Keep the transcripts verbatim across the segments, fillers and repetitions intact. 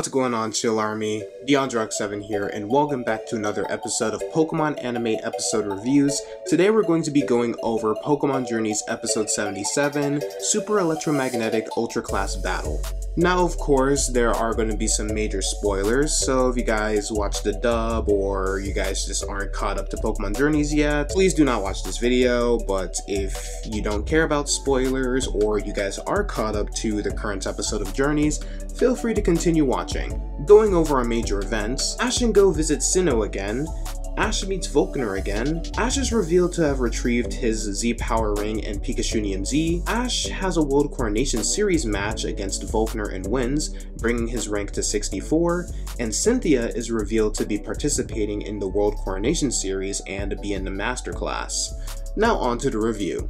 What's going on, Chill Army? DeondreHawk seven here, and welcome back to another episode of Pokemon Anime Episode Reviews. Today we're going to be going over Pokemon Journeys Episode seventy-seven, Super Electromagnetic Ultra Class Battle. Now, of course, there are going to be some major spoilers, so if you guys watch the dub or you guys just aren't caught up to Pokemon Journeys yet, please do not watch this video. But if you don't care about spoilers or you guys are caught up to the current episode of Journeys, feel free to continue watching. Going over our major events, Ash and Go visit Sinnoh again, Ash meets Volkner again, Ash is revealed to have retrieved his Z-Power Ring and Pikachunium Z, Ash has a World Coronation Series match against Volkner and wins, bringing his rank to sixty-four, and Cynthia is revealed to be participating in the World Coronation Series and be in the Master class. Now on to the review.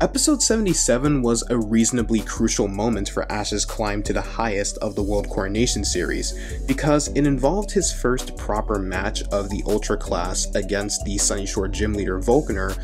Episode seventy-seven was a reasonably crucial moment for Ash's climb to the highest of the World Coronation Series, because it involved his first proper match of the Ultra class against the Sunnyshore gym leader Volkner,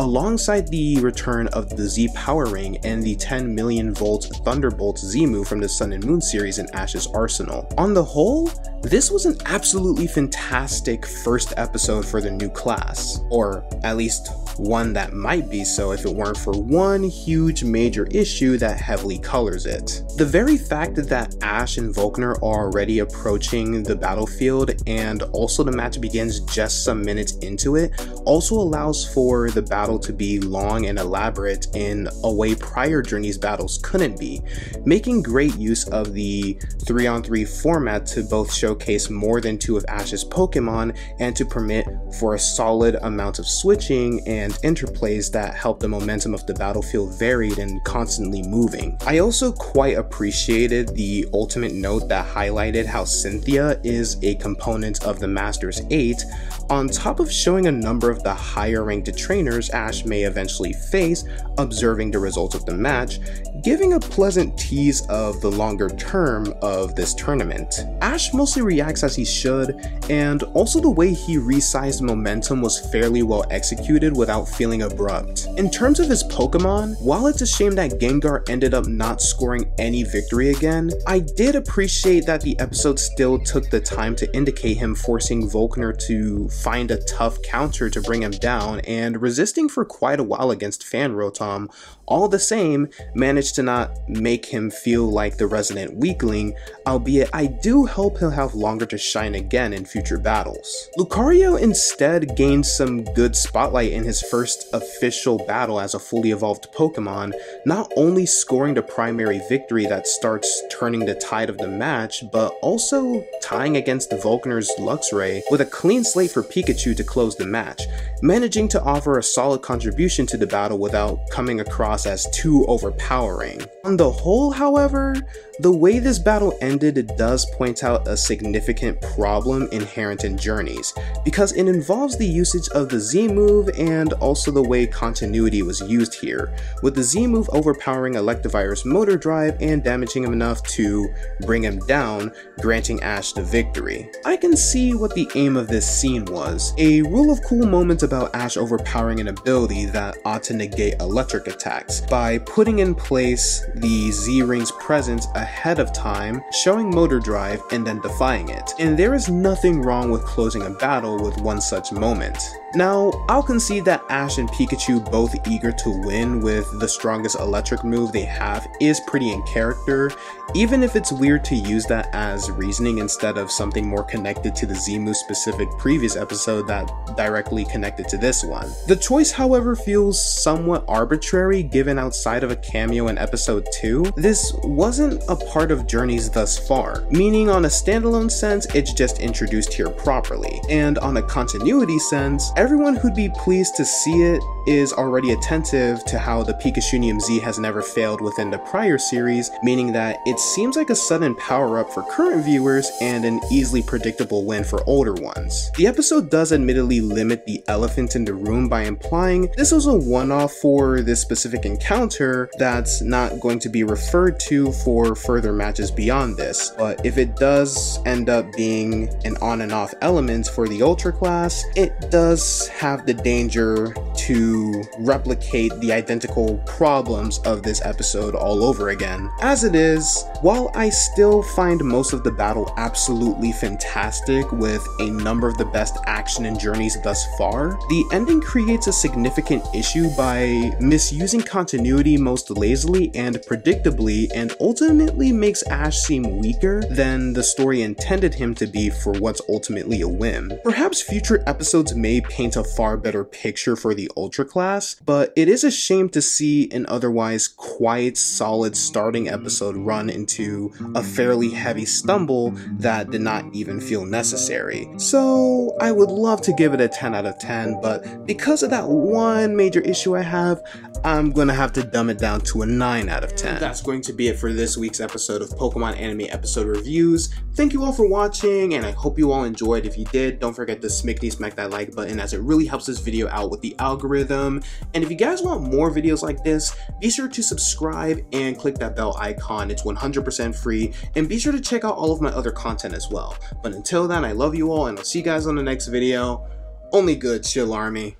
alongside the return of the Z-Power Ring and the ten million volt Thunderbolt Z-Move from the Sun and Moon series in Ash's arsenal. On the whole, this was an absolutely fantastic first episode for the new class, or at least one that might be so if it weren't for one huge major issue that heavily colors it. The very fact that Ash and Volkner are already approaching the battlefield, and also the match begins just some minutes into it, also allows for the battle to be long and elaborate in a way prior Journeys battles couldn't be, making great use of the three on three format to both showcase more than two of Ash's Pokemon and to permit for a solid amount of switching and interplays that help the momentum of the battle feel varied and constantly moving. I also quite appreciated the ultimate note that highlighted how Cynthia is a component of the Masters eight, on top of showing a number of the higher ranked trainers Ash may eventually face, observing the results of the match, giving a pleasant tease of the longer term of this tournament. Ash mostly reacts as he should, and also the way he resized momentum was fairly well executed without feeling abrupt. In terms of his Pokemon, while it's a shame that Gengar ended up not scoring any victory again, I did appreciate that the episode still took the time to indicate him forcing Volkner to find a tough counter to bring him down, and resisting for quite a while against Fan Rotom, all the same, managed to not make him feel like the resident weakling, albeit I do hope he'll have longer to shine again in future battles. Lucario instead gained some good spotlight in his first official battle as a fully evolved Pokemon, not only scoring the primary victory that starts turning the tide of the match, but also tying against Volkner's Luxray with a clean slate for Pikachu to close the match, managing to offer a solid contribution to the battle without coming across as too overpowering. On the whole, however, the way this battle ended does point out a significant problem inherent in Journeys, because it involves the usage of the Z-Move and also the way continuity was used here, with the Z-Move overpowering Electivire's motor drive and damaging him enough to bring him down, granting Ash the victory. I can see what the aim of this scene was, a rule of cool moment about Ash overpowering an ability that ought to negate electric attacks, by putting in place the Z-Ring's presence ahead of time, showing motor drive, and then defying it. And there is nothing wrong with closing a battle with one such moment. Now, I'll concede that Ash and Pikachu, both eager to win with the strongest electric move they have, is pretty in character, even if it's weird to use that as reasoning instead of something more connected to the Z-Move specific previous episode that directly connected to this one. The choice, however, feels somewhat arbitrary given outside of a cameo in episode two. This wasn't a part of Journeys thus far, meaning on a standalone sense, it's just introduced here properly, and on a continuity sense, everyone who'd be pleased to see it is already attentive to how the Pikachunium Z has never failed within the prior series, meaning that it seems like a sudden power-up for current viewers and an easily predictable win for older ones. The episode does admittedly limit the elephant in the room by implying this was a one-off for this specific encounter that's not going to be referred to for further matches beyond this, but if it does end up being an on and off element for the Ultra class, it does have the danger to to replicate the identical problems of this episode all over again. As it is, while I still find most of the battle absolutely fantastic with a number of the best action in Journeys thus far, the ending creates a significant issue by misusing continuity most lazily and predictably, and ultimately makes Ash seem weaker than the story intended him to be for what's ultimately a win. Perhaps future episodes may paint a far better picture for the Ultra class, but it is a shame to see an otherwise quiet, solid starting episode run into a fairly heavy stumble that did not even feel necessary. So I would love to give it a ten out of ten, but because of that one major issue I have, I'm gonna have to dumb it down to a nine out of ten. And that's going to be it for this week's episode of Pokemon Anime Episode Reviews. Thank you all for watching, and I hope you all enjoyed. If you did, don't forget to smickety smack that like button, as it really helps this video out with the algorithm. And if you guys want more videos like this, be sure to subscribe and click that bell icon. It's one hundred percent free, and be sure to check out all of my other content as well. But until then, I love you all, and I'll see you guys on the next video. Only good, Chill Army.